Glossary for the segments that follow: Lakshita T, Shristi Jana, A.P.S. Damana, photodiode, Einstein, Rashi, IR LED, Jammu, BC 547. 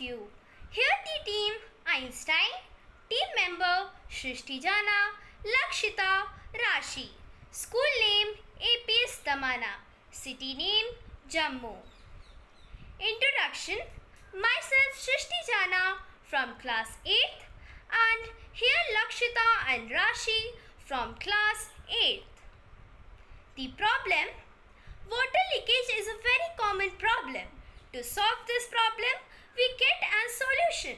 you. Here the team Einstein, team member Shristi Jana, Lakshita, Rashi. School name A.P.S. Damana. City name Jammu. Introduction. Myself Shristi Jana from class 8th and here Lakshita and Rashi from class 8th. The problem. Water leakage is a very common problem. To solve this problem, we get a solution.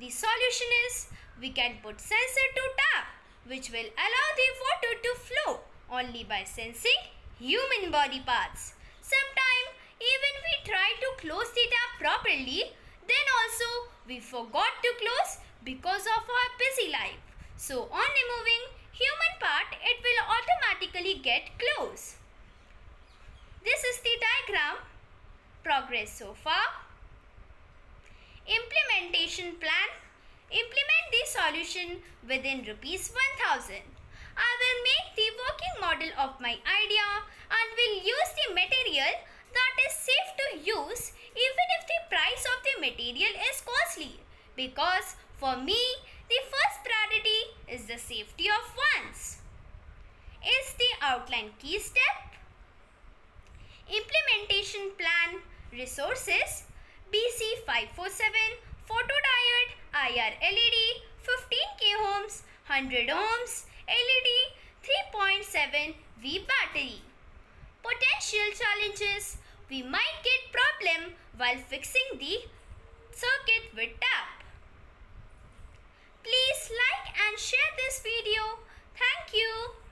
The solution is we can put sensor to tap, which will allow the water to flow only by sensing human body parts. Sometimes even we try to close the tap properly, then also we forgot to close because of our busy life. So on removing human part, it will automatically get closed. This is the diagram. Progress so far. Implementation plan. Implement the solution within ₹1000. I will make the working model of my idea and will use the material that is safe to use even if the price of the material is costly, because for me the first priority is the safety of ones. Is the outline key step. Implementation plan. Resources: BC 547, photodiode, IR LED, 15K ohms, 100 ohms, LED, 3.7 V battery. Potential challenges. We might get problem while fixing the circuit with tap. Please like and share this video. Thank you.